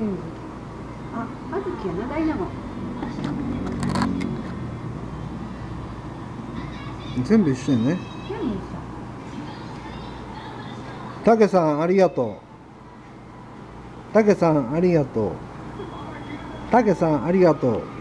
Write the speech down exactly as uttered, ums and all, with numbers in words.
うん、あ、あずきやな、ダイナモ全部一緒やね。たけさんありがとう。たけさんありがとう。たけさんありがとう。